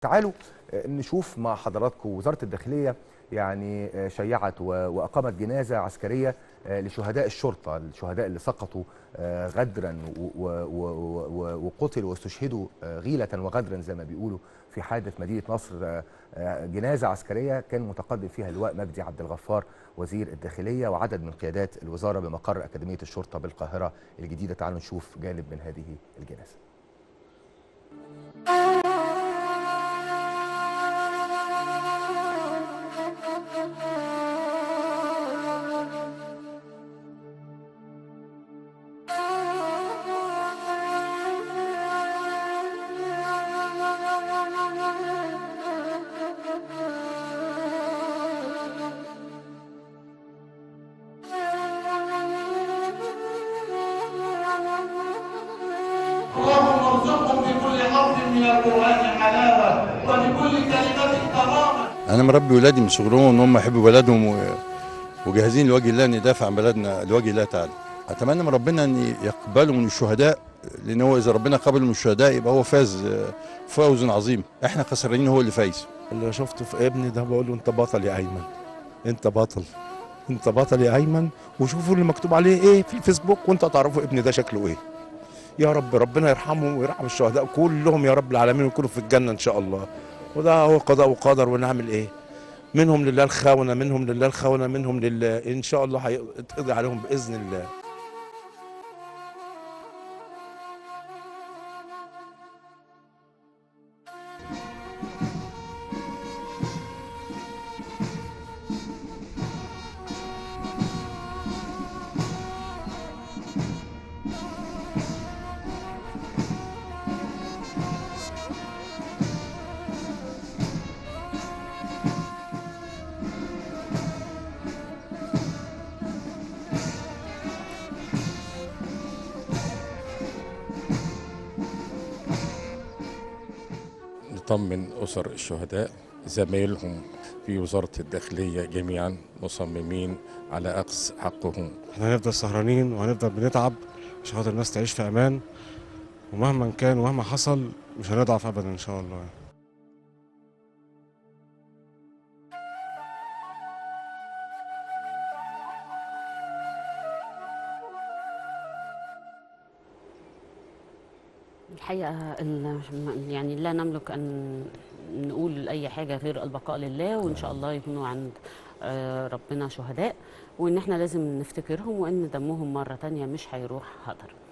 تعالوا نشوف مع حضراتكم وزارة الداخلية يعني شيعت وأقامت جنازة عسكرية لشهداء الشرطة، الشهداء اللي سقطوا غدرا وقتلوا واستشهدوا غيلة وغدرا زي ما بيقولوا في حادث مدينة نصر. جنازة عسكرية كان متقدم فيها اللواء مجدي عبدالغفار وزير الداخلية وعدد من قيادات الوزارة بمقر أكاديمية الشرطة بالقاهرة الجديدة. تعالوا نشوف جانب من هذه الجنازة. اللهم ارزقهم بكل حظ من القرآن حلاوة وبكل كلمة كرامة. أنا مربي ولادي من صغرهم إن هم يحبوا بلدهم وجاهزين لوجه الله ندافع عن بلدنا لوجه الله تعالى. أتمنى من ربنا إن يقبلوا من الشهداء، لأن هو إذا ربنا قبل من الشهداء يبقى هو فاز فوز عظيم، إحنا خسرانين هو اللي فايز. اللي شفته في ابني ده بقول له أنت بطل يا أيمن، أنت بطل، أنت بطل يا أيمن، وشوفوا اللي مكتوب عليه إيه في الفيسبوك وأنت تعرفوا ابني ده شكله إيه. يا رب ربنا يرحمه ويرحم الشهداء كلهم يا رب العالمين ويكونوا في الجنة إن شاء الله. وده هو قضاء وقدر ونعمل إيه؟ منهم لله الخونة، منهم لله الخونة، منهم لله، إن شاء الله هيتقضي عليهم بإذن الله. نطمن أسر الشهداء زمايلهم في وزارة الداخلية جميعا مصممين على أخذ حقهم. احنا هنفضل سهرانين وهنفضل بنتعب عشان خاطر الناس تعيش في أمان، ومهما كان ومهما حصل مش هنضعف أبدا إن شاء الله. الحقيقة يعني لا نملك أن نقول أي حاجة غير البقاء لله، وإن شاء الله يكونوا عند ربنا شهداء، وإن احنا لازم نفتكرهم وإن دمهم مرة تانية مش هيروح هدر.